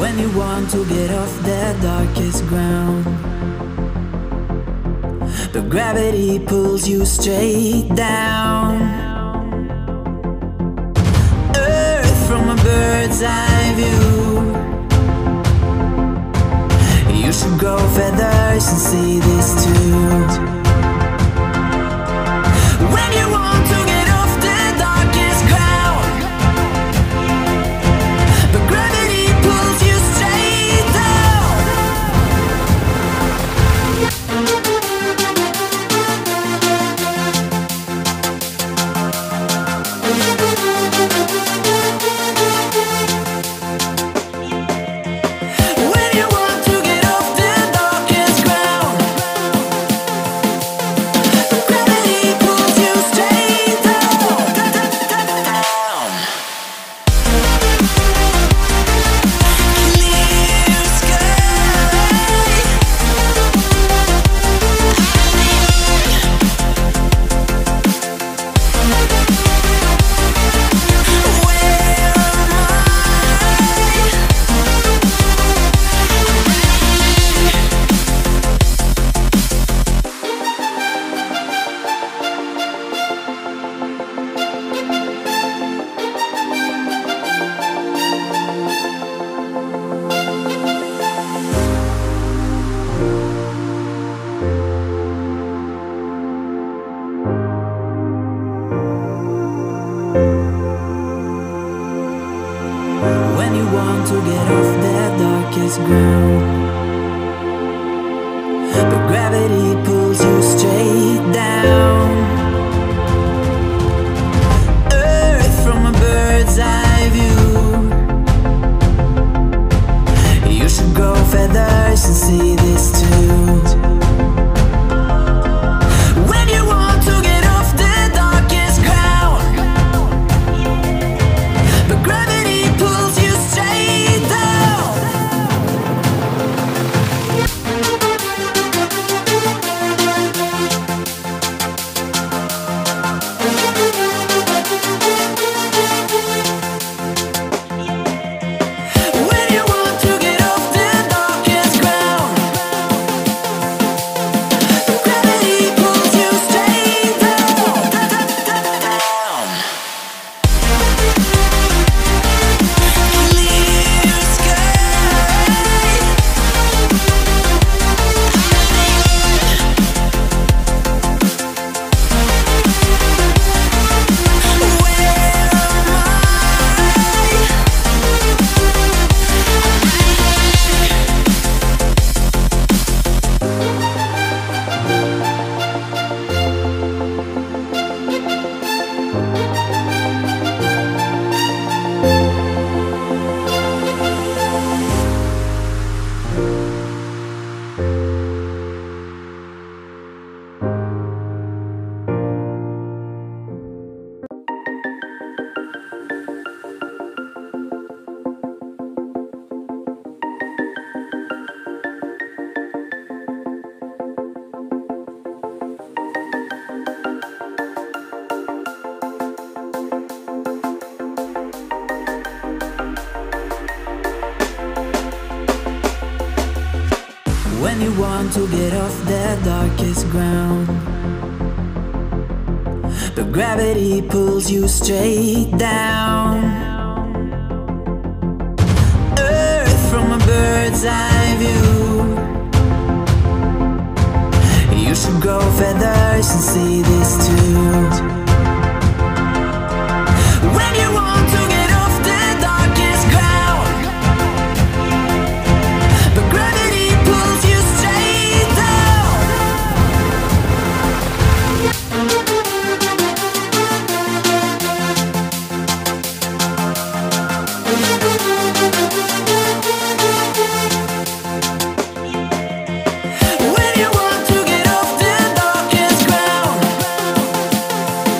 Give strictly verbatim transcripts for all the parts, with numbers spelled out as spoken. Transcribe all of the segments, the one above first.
when you want to get off the darkest ground. But gravity pulls you straight down. Earth from a bird's eye view. You should grow feathers and see this too. When you want to get off the darkest ground, but gravity pulls you straight down. Earth from a bird's eye view. You should grow feathers and see this too. When you want to get off the darkest ground, but gravity pulls you straight down. Earth from a bird's eye view. You should grow feathers and see this too.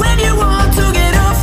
When you want to get off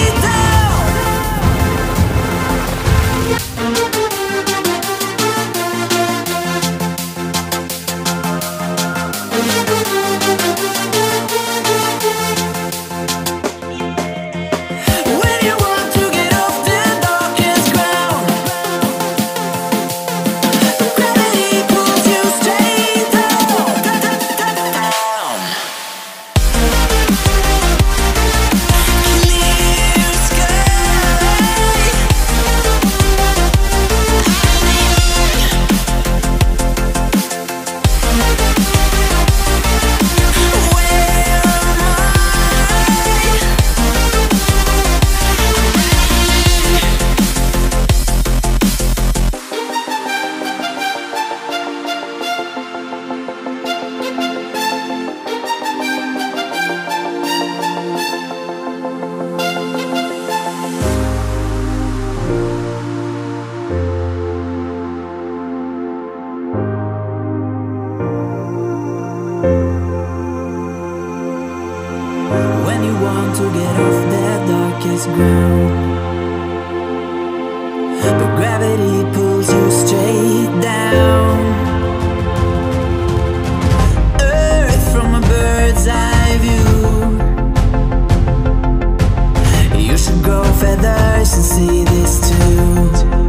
but gravity pulls you straight down. Earth from a bird's eye view, you should grow feathers and see this too. When you want to get off the darkest ground, but gravity pulls you straight down. Earth from a bird's eye view, you should grow feathers and see this too.